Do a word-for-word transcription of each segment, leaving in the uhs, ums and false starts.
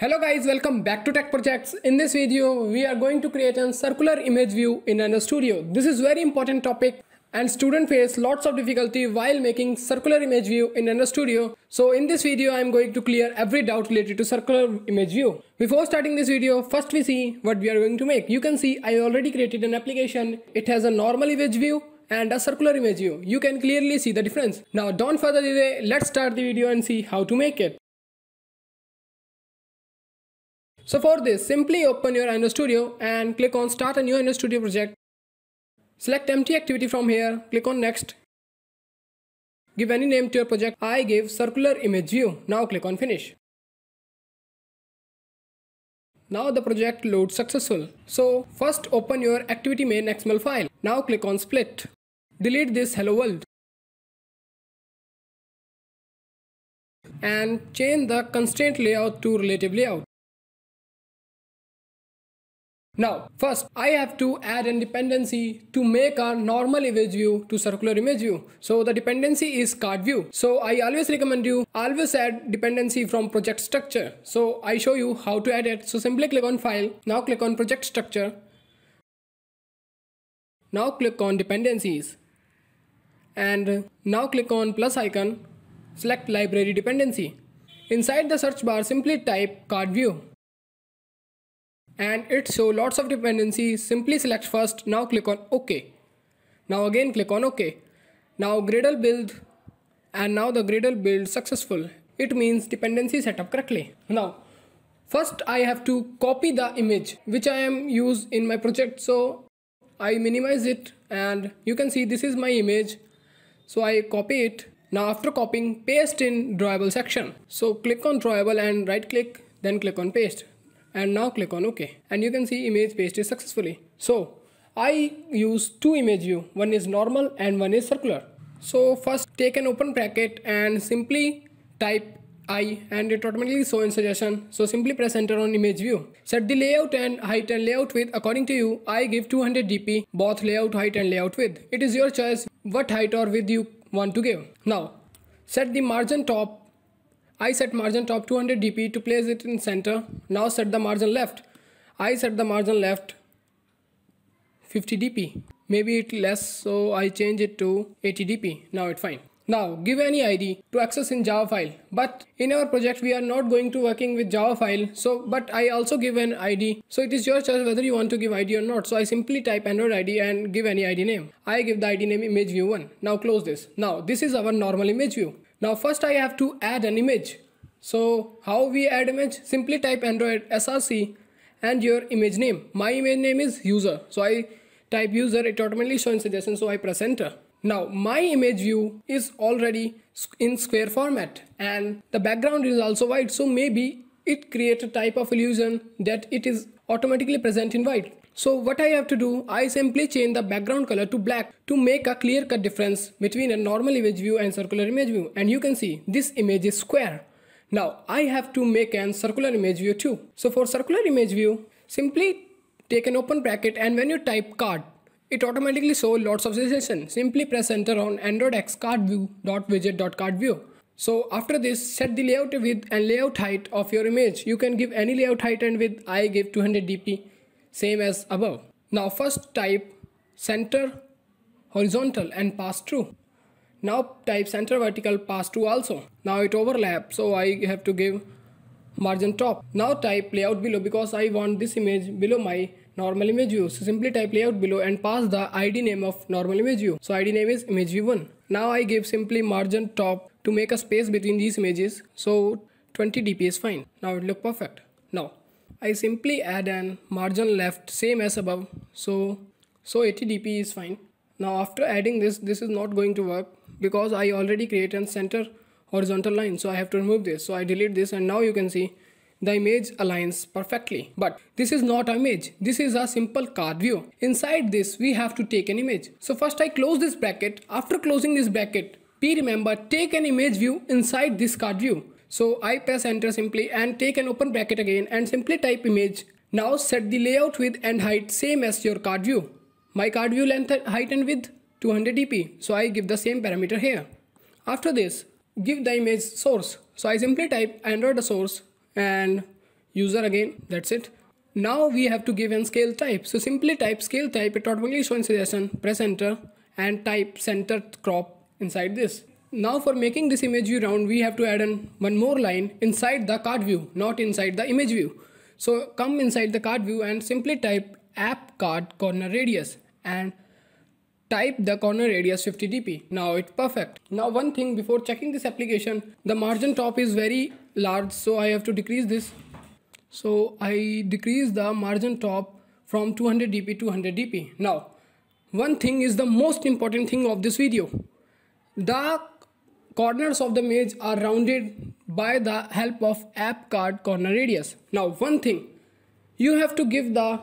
Hello guys, welcome back to Tech Projects. In this video, we are going to create a circular image view in Android Studio. This is very important topic and students face lots of difficulty while making circular image view in Android Studio. So in this video, I am going to clear every doubt related to circular image view. Before starting this video, first we see what we are going to make. You can see I already created an application. It has a normal image view and a circular image view. You can clearly see the difference. Now don't further delay, let's start the video and see how to make it. So for this, simply open your Android Studio and click on Start a new Android Studio project. Select empty activity from here, click on Next. Give any name to your project. I gave circular image view. Now click on Finish. Now the project loads successful. So first open your activity main X M L file. Now click on Split. Delete this hello world. And change the constraint layout to relative layout. Now, first, I have to add a dependency to make our normal image view to circular image view. So the dependency is CardView. So I always recommend you always add dependency from project structure. So I show you how to add it. So simply click on File. Now click on Project Structure. Now click on Dependencies. And now click on plus icon. Select Library Dependency. Inside the search bar, simply type CardView. And it shows lots of dependencies. Simply select first. Now click on OK. Now again click on OK. Now Gradle build, and now the Gradle build successful. It means dependency set up correctly. Now first I have to copy the image which I am use in my project. So I minimize it and you can see this is my image. So I copy it. Now after copying, paste in drawable section. So click on drawable and right click, then click on paste. And now click on OK. And you can see image pasted successfully. So I use two image view. One is normal and one is circular. So first take an open bracket and simply type I and it automatically shows in suggestion. So simply press enter on image view. Set the layout and height and layout width according to you. I give two hundred D P both layout height and layout width. It is your choice what height or width you want to give. Now set the margin top. I set margin top two hundred D P to place it in center. Now set the margin left. I set the margin left fifty D P. Maybe it less, so I change it to eighty D P. Now it's fine. Now give any I D to access in Java file. But in our project we are not going to working with Java file. So but I also give an I D. So it is your choice whether you want to give I D or not. So I simply type Android I D and give any I D name. I give the I D name image view one. Now close this. Now this is our normal image view. Now first I have to add an image. So how we add image? Simply type Android S R C and your image name. My image name is user. So I type user, it automatically shows in suggestion. So I press enter. Now my image view is already in square format and the background is also white. So maybe it creates a type of illusion that it is automatically present in white. So what I have to do, I simply change the background color to black to make a clear cut difference between a normal image view and circular image view. And you can see this image is square. Now I have to make an circular image view too. So for circular image view, simply take an open bracket and when you type card, it automatically shows lots of suggestions. Simply press enter on androidx cardview.widget.cardview. So after this, set the layout width and layout height of your image. You can give any layout height and width. I give two hundred D P. Same as above. Now first type center horizontal and pass through. Now type center vertical pass through also. Now it overlaps, so I have to give margin top. Now type layout below because I want this image below my normal image view. So simply type layout below and pass the I D name of normal image view. So I D name is image view one. Now I give simply margin top to make a space between these images. So twenty D P is fine. Now it looks perfect. Now I simply add an margin left same as above, so so eighty D P is fine. Now after adding this, this is not going to work because I already created a center horizontal line, so I have to remove this. So I delete this and now you can see the image aligns perfectly. But this is not an image, this is a simple card view. Inside this we have to take an image. So first I close this bracket. After closing this bracket, be remember take an image view inside this card view. So I press enter simply and take an open bracket again and simply type image. Now set the layout width and height same as your card view. My card view length, height and width two hundred D P. So I give the same parameter here. After this, give the image source. So I simply type Android source and user again. That's it. Now we have to give an scale type. So simply type scale type, it automatically shows suggestion, press enter and type center crop inside this. Now for making this image view round, we have to add in one more line inside the card view, not inside the image view. So come inside the card view and simply type app card corner radius and type the corner radius fifty D P. Now it's perfect. Now one thing before checking this application, the margin top is very large, so I have to decrease this. So I decrease the margin top from two hundred D P to one hundred D P. Now one thing is the most important thing of this video. The corners of the image are rounded by the help of app card corner radius. Now one thing, you have to give the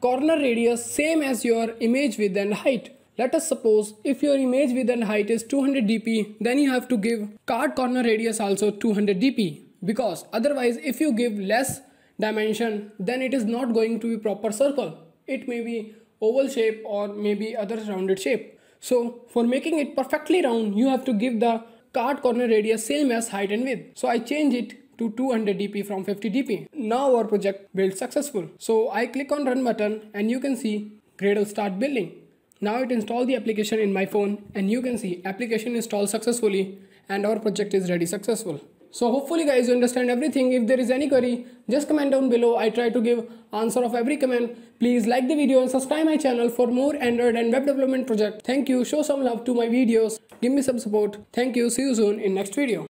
corner radius same as your image width and height. Let us suppose if your image width and height is two hundred D P, then you have to give card corner radius also two hundred D P, because otherwise if you give less dimension, then it is not going to be proper circle. It may be oval shape or maybe other rounded shape. So for making it perfectly round, you have to give the card corner radius same as height and width. So I change it to two hundred D P from fifty D P. Now our project build successful. So I click on run button and you can see Gradle start building. Now it installed the application in my phone and you can see application installed successfully and our project is ready successful. So hopefully guys you understand everything. If there is any query, just comment down below. I try to give answer of every comment. Please like the video and subscribe my channel for more Android and web development project. Thank you. Show some love to my videos. Give me some support. Thank you. See you soon in next video.